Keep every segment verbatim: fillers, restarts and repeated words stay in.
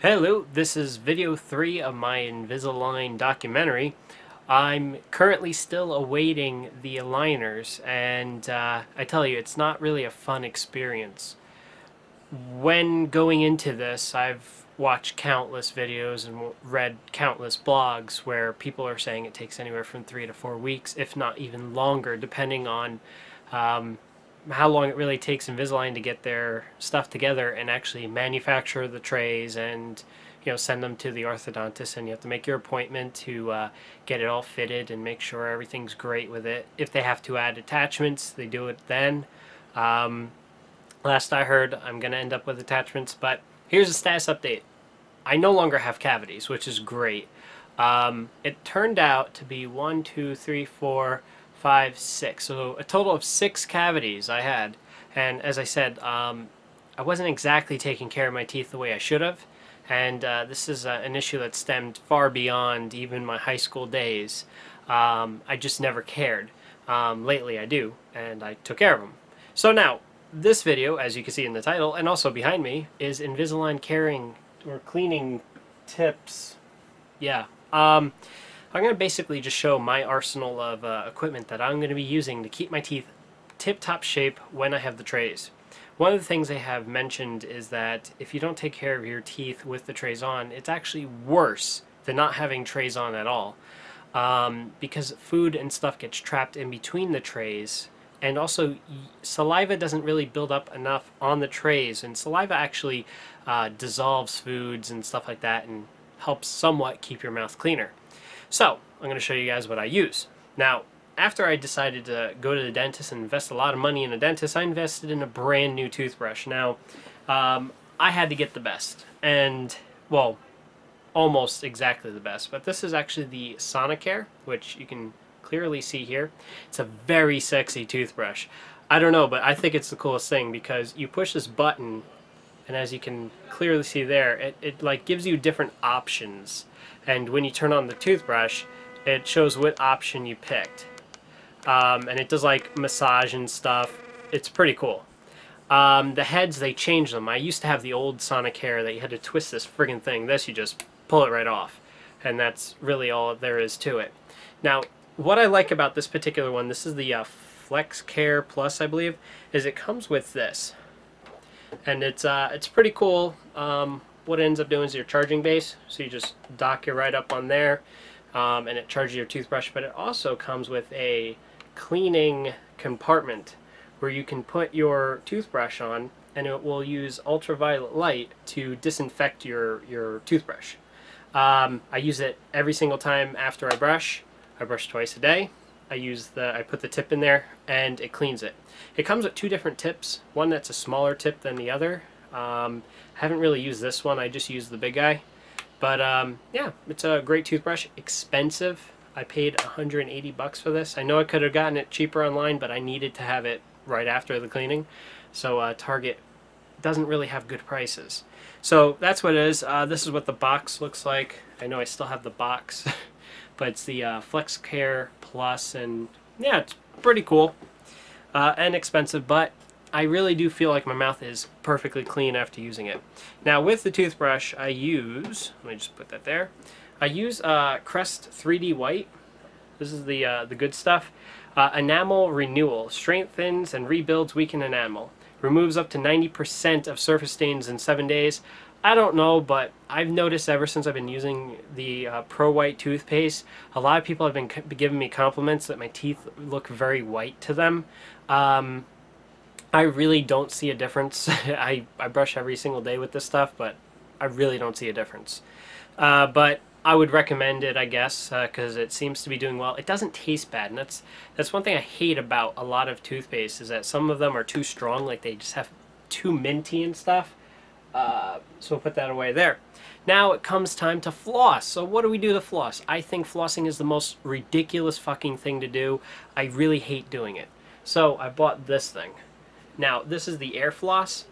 Hello, this is video three of my Invisalign documentary. I'm currently still awaiting the aligners, and uh, I tell you, it's not really a fun experience. When going into this, I've watched countless videos and read countless blogs where people are saying it takes anywhere from three to four weeks, if not even longer, depending on um, how long it really takes Invisalign to get their stuff together and actually manufacture the trays and, you know, send them to the orthodontist, and you have to make your appointment to uh, get it all fitted and make sure everything's great with it. If they have to add attachments, they do it then. Um, last I heard, I'm going to end up with attachments, but here's a status update. I no longer have cavities, which is great. Um, it turned out to be one, two, three, four, five, six. So a total of six cavities I had, and as I said, um, I wasn't exactly taking care of my teeth the way I should have, and uh, this is uh, an issue that stemmed far beyond even my high school days. Um, I just never cared. Um, lately I do, and I took care of them. So now, this video, as you can see in the title, and also behind me, is Invisalign caring or cleaning tips. Yeah. Um, I'm going to basically just show my arsenal of uh, equipment that I'm going to be using to keep my teeth tip-top shape when I have the trays. One of the things they have mentioned is that if you don't take care of your teeth with the trays on, it's actually worse than not having trays on at all, um, because food and stuff gets trapped in between the trays, and also saliva doesn't really build up enough on the trays, and saliva actually uh, dissolves foods and stuff like that and helps somewhat keep your mouth cleaner. So, I'm going to show you guys what I use. Now, after I decided to go to the dentist and invest a lot of money in a dentist, I invested in a brand new toothbrush. Now, um, I had to get the best, and, well, almost exactly the best, but this is actually the Sonicare, which you can clearly see here. It's a very sexy toothbrush. I don't know, but I think it's the coolest thing because you push this button, and as you can clearly see there, it, it like gives you different options. And when you turn on the toothbrush, it shows what option you picked. Um, and it does like massage and stuff. It's pretty cool. Um, the heads, they change them. I used to have the old Sonicare that you had to twist this friggin' thing. This, you just pull it right off. And that's really all there is to it. Now, what I like about this particular one, this is the uh, FlexCare Plus, I believe, is it comes with this. And it's uh, it's pretty cool. Um, what it ends up doing is your charging base, so you just dock it right up on there, um, and it charges your toothbrush. But it also comes with a cleaning compartment where you can put your toothbrush on, and it will use ultraviolet light to disinfect your your toothbrush. Um, I use it every single time after I brush. I brush twice a day. I use the I put the tip in there, and it cleans it. It comes with two different tips, one that's a smaller tip than the other. Um, I haven't really used this one, I just used the big guy. But um, yeah, it's a great toothbrush. Expensive. I paid one hundred eighty bucks for this. I know I could have gotten it cheaper online, but I needed to have it right after the cleaning. So uh, Target doesn't really have good prices. So that's what it is. Uh, this is what the box looks like. I know I still have the box. But it's the uh, FlexCare Plus, and yeah, it's pretty cool uh, and expensive, but I really do feel like my mouth is perfectly clean after using it. Now, with the toothbrush, I use, let me just put that there, I use uh, Crest three D White. This is the, uh, the good stuff. Uh, enamel Renewal, strengthens and rebuilds weakened enamel. Removes up to ninety percent of surface stains in seven days. I don't know, but I've noticed ever since I've been using the uh, Pro White toothpaste, a lot of people have been giving me compliments that my teeth look very white to them. Um, I really don't see a difference. I, I brush every single day with this stuff, but I really don't see a difference. Uh, but I would recommend it, I guess, because uh, it seems to be doing well. It doesn't taste bad, and that's, that's one thing I hate about a lot of toothpaste, is that some of them are too strong, like they just have too minty and stuff. Uh, so put that away there. Now it comes time to floss. So what do we do to floss? I think flossing is the most ridiculous fucking thing to do. I really hate doing it. So I bought this thing. Now this is the AirFloss.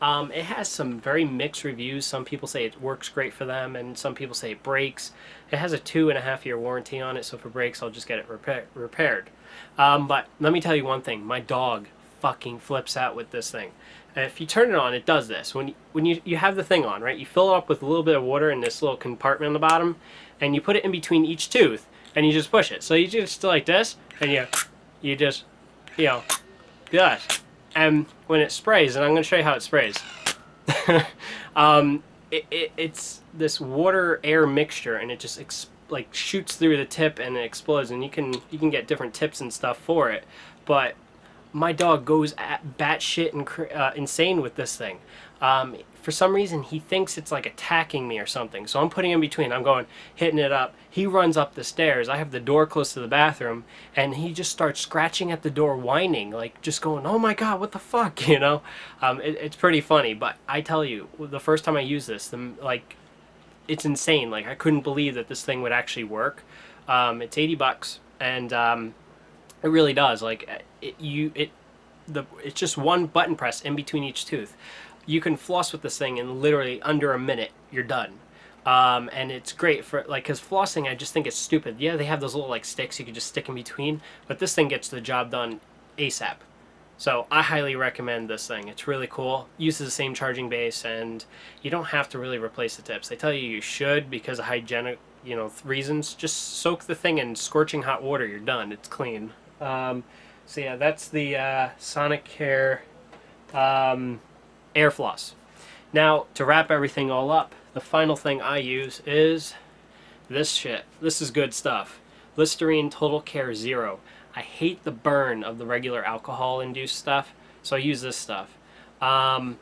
Um, it has some very mixed reviews. Some people say it works great for them, and some people say it breaks. It has a two and a half year warranty on it, so if it breaks, I'll just get it repa repaired. Um, but let me tell you one thing. My dog fucking flips out with this thing. And if you turn it on, it does this. When, when you, you have the thing on, right, you fill it up with a little bit of water in this little compartment on the bottom, and you put it in between each tooth, and you just push it. So you just do like this, and you, you just, you know, do that. And when it sprays, and I'm going to show you how it sprays, um, it, it, it's this water-air mixture, and it just explodes. Like shoots through the tip and it explodes, and you can you can get different tips and stuff for it. But my dog goes at batshit and uh, insane with this thing. Um, for some reason, he thinks it's like attacking me or something. So I'm putting in between. I'm going hitting it up. He runs up the stairs. I have the door close to the bathroom, and he just starts scratching at the door, whining, like just going, "Oh my God, what the fuck?" You know, um, it, it's pretty funny. But I tell you, the first time I used this, the like. It's insane. Like I couldn't believe that this thing would actually work. Um, it's eighty bucks, and um, it really does. Like it, you, it, the it's just one button press in between each tooth. You can floss with this thing, and literally under a minute, you're done. Um, and it's great for like because flossing, I just think it's stupid. Yeah, they have those little like sticks you can just stick in between, but this thing gets the job done ASAP. So I highly recommend this thing. It's really cool. Uses the same charging base, and you don't have to really replace the tips. They tell you you should because of hygienic, you know, reasons. Just soak the thing in scorching hot water. You're done. It's clean. Um, so yeah, that's the uh, Sonicare um, AirFloss. Now to wrap everything all up, the final thing I use is this shit. This is good stuff. Listerine Total Care Zero. I hate the burn of the regular alcohol-induced stuff, so I use this stuff. Um,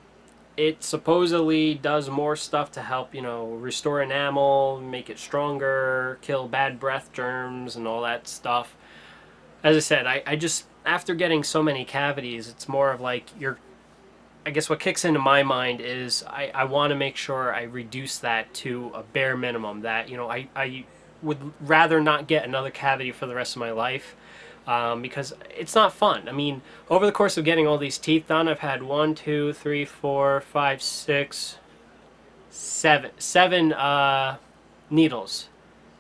it supposedly does more stuff to help, you know, restore enamel, make it stronger, kill bad breath germs, and all that stuff. As I said, I, I just, after getting so many cavities, it's more of like you're, I guess what kicks into my mind is I, I want to make sure I reduce that to a bare minimum, that, you know, I, I would rather not get another cavity for the rest of my life. Um, because it's not fun. I mean, over the course of getting all these teeth done, I've had one, two, three, four, five, six, seven, seven uh, needles.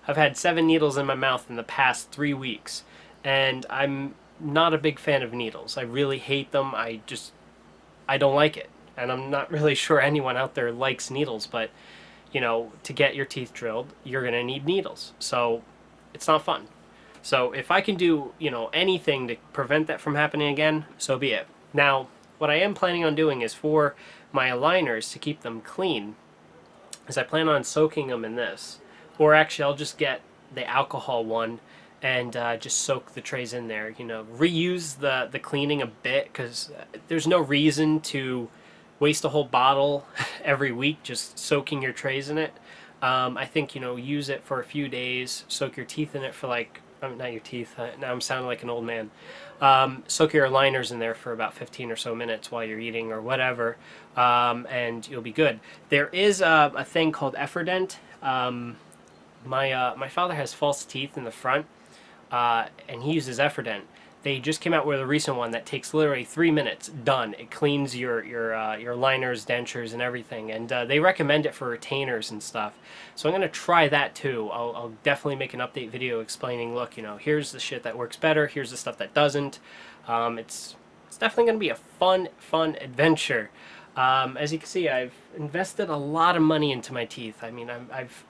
I've had seven needles in my mouth in the past three weeks, and I'm not a big fan of needles. I really hate them. I just, I don't like it, and I'm not really sure anyone out there likes needles. But you know, to get your teeth drilled, you're gonna need needles, so it's not fun. So if I can do, you know, anything to prevent that from happening again, so be it. Now, what I am planning on doing is for my aligners to keep them clean, is I plan on soaking them in this. Or actually, I'll just get the alcohol one and uh, just soak the trays in there. You know, reuse the, the cleaning a bit, because there's no reason to waste a whole bottle every week just soaking your trays in it. Um, I think, you know, use it for a few days, soak your teeth in it for like... Um, not your teeth, uh, now I'm sounding like an old man. Um, soak your aligners in there for about fifteen or so minutes while you're eating or whatever, um, and you'll be good. There is a, a thing called Efferdent. Um, my, uh, my father has false teeth in the front, uh, and he uses Efferdent. They just came out with a recent one that takes literally three minutes, done. It cleans your your, uh, your liners, dentures, and everything. And uh, they recommend it for retainers and stuff. So I'm going to try that too. I'll, I'll definitely make an update video explaining, look, you know, here's the shit that works better. Here's the stuff that doesn't. Um, it's, it's definitely going to be a fun, fun adventure. Um, as you can see, I've invested a lot of money into my teeth. I mean, I'm, I've...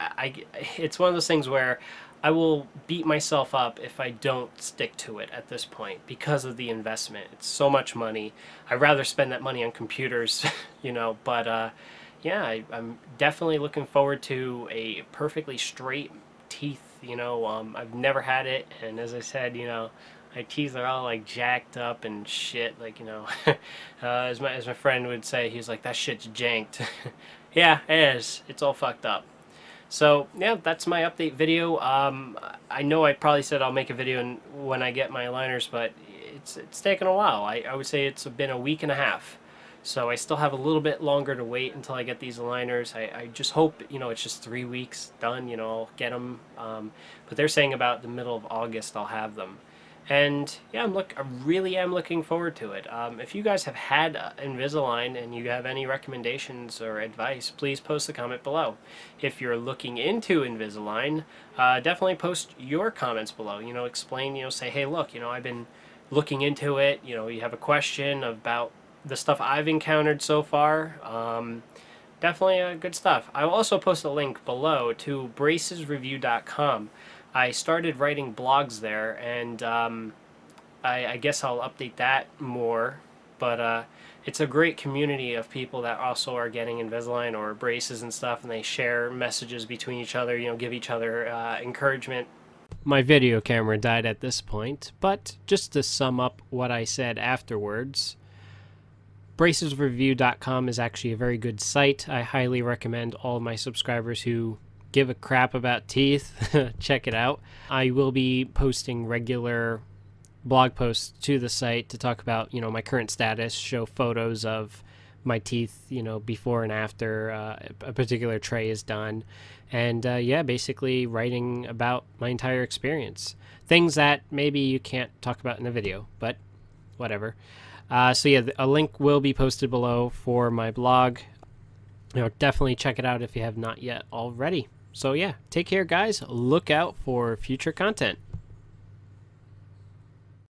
I, it's one of those things where I will beat myself up if I don't stick to it at this point because of the investment. It's so much money. I'd rather spend that money on computers, you know, but uh, yeah, I, I'm definitely looking forward to a perfectly straight teeth, you know. Um, I've never had it, and as I said, you know, my teeth are all like jacked up and shit, like, you know, uh, as, my, as my friend would say, he was like, that shit's janked. Yeah, it is. It's all fucked up. So yeah, that's my update video. Um, I know I probably said I'll make a video in, when I get my aligners, but it's it's taken a while. I, I would say it's been a week and a half. So I still have a little bit longer to wait until I get these aligners. I, I just hope, you know, it's just three weeks done, you know, I'll get them. Um, but they're saying about the middle of August I'll have them. And yeah, I'm look, I really am looking forward to it. Um, if you guys have had uh, Invisalign and you have any recommendations or advice, please post a comment below. If you're looking into Invisalign, uh, definitely post your comments below. You know, explain, you know, say, hey, look, you know, I've been looking into it. You know, you have a question about the stuff I've encountered so far. Um, definitely uh, good stuff. I'll also post a link below to braces review dot com. I started writing blogs there, and um, I, I guess I'll update that more. But uh, it's a great community of people that also are getting Invisalign or braces and stuff, and they share messages between each other, you know, give each other uh, encouragement. My video camera died at this point, but just to sum up what I said afterwards, braces review dot com is actually a very good site. I highly recommend all of my subscribers who give a crap about teeth check it out. I will be posting regular blog posts to the site to talk about, you know, my current status, show photos of my teeth, you know, before and after uh, a particular tray is done, and uh, yeah, basically writing about my entire experience, things that maybe you can't talk about in a video, but whatever. Uh, so yeah, a link will be posted below for my blog. You know, definitely check it out if you have not yet already. So yeah, take care guys, look out for future content.